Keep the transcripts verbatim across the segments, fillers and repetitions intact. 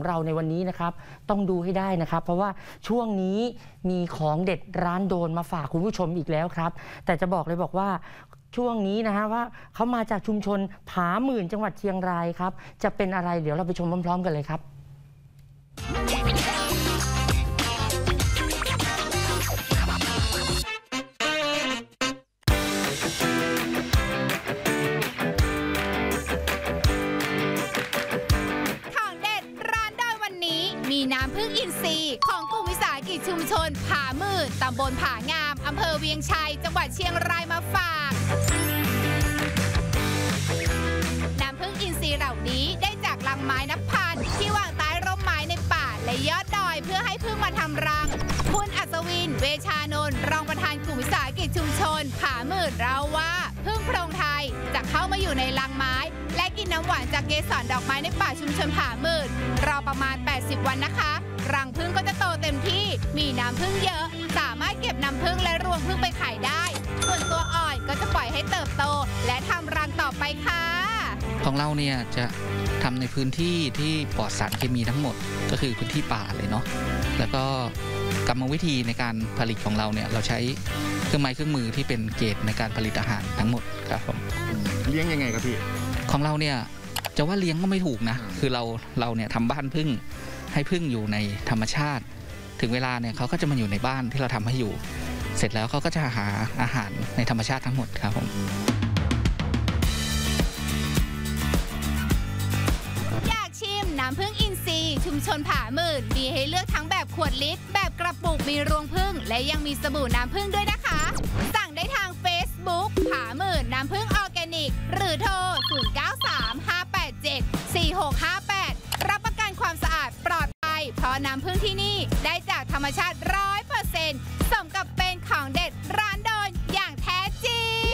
ของเราในวันนี้นะครับต้องดูให้ได้นะครับเพราะว่าช่วงนี้มีของเด็ดร้านโดนมาฝากคุณผู้ชมอีกแล้วครับแต่จะบอกเลยบอกว่าช่วงนี้นะฮะว่าเขามาจากชุมชนผาหมื่นจังหวัดเชียงรายครับจะเป็นอะไรเดี๋ยวเราไปชมพร้อมๆกันเลยครับของกลุ่มวิสาหกิจชุมชนผาหมื่นตำบลผางามอำเภอเวียงชัยจังหวัดเชียงรายมาฝากน้ำผึ้งอินทรีย์เหล่านี้ได้จากรังไม้นับพันที่วางใต้ร่มไม้ในป่าและยอดดอยเพื่อให้ผึ้งมาทำรังคุณอัศวินเวชานนท์รองประธานกลุ่มวิสาหกิจชุมชนผาหมื่นเล่าว่าผึ้งโพรงไทยจะเข้ามาอยู่ในรังไม้และกินน้ำหวานจากเกสรดอกไม้ในป่าชุมชนผาหมื่นรอประมาณแปดสิบวันนะคะรังผึ้งก็จะโตเต็มที่มีน้ำผึ้งเยอะสามารถเก็บน้ำผึ้งและรวงผึ้งไปขายได้ส่วนตัวอ่อนก็จะปล่อยให้เติบโตและทำรังต่อไปค่ะของเราเนี่ยจะทำในพื้นที่ที่ปลอดสารเคมีทั้งหมดก็คือพื้นที่ป่าเลยเนาะแล้วก็กรรมวิธีในการผลิตของเราเนี่ยเราใช้เครื่องไม้เครื่องมือที่เป็นเกรดในการผลิตอาหารทั้งหมดครับผมเลี้ยงยังไงครับพี่ของเราเนี่ยจะว่าเลี้ยงก็ไม่ถูกนะคือเราเราเนี่ยทำบ้านผึ้งให้ผึ้งอยู่ในธรรมชาติถึงเวลาเนี่ยเขาก็จะมาอยู่ในบ้านที่เราทำให้อยู่เสร็จแล้วเขาก็จะหาอาหารในธรรมชาติทั้งหมดครับผมอยากชิมน้ำผึ้งอินทรีย์ชุมชนผาหมื่นมีให้เลือกทั้งแบบขวดลิตรแบบกระปุกมีรวงผึ้งและยังมีสบู่น้ำผึ้งด้วยนะคะสั่งได้ทาง Facebook ผาหมื่นน้ำผึ้งออร์แกนิกหรือโทรศูนย์ เก้า สาม ห้า แปด เจ็ด สี่ หก ห้า แปดรับประกันความสะอาดปลอดภัยเพราะน้ำผึ้งที่นี่ได้จากธรรมชาติ ร้อยเปอร์เซ็นต์ สมกับเป็นของเด็ดร้านโดนอย่างแท้จริง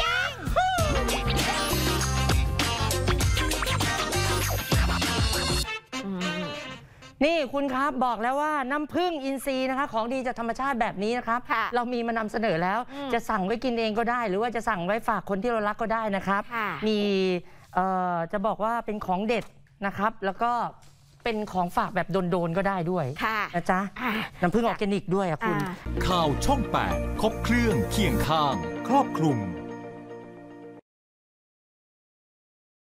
นี่คุณครับบอกแล้วว่าน้ำผึ้งอินทรีย์นะคะของดีจากธรรมชาติแบบนี้นะครับเรามีมานำเสนอแล้วจะสั่งไว้กินเองก็ได้หรือว่าจะสั่งไว้ฝากคนที่เรารักก็ได้นะครับมีจะบอกว่าเป็นของเด็ดนะครับแล้วก็เป็นของฝากแบบโดนๆก็ได้ด้วยนะจ๊ะน้ำผึ้งออร์แกนิกด้วยอ่ะคุณข่าวช่องแปดครบเครื่องเคียงข้างครอบคลุม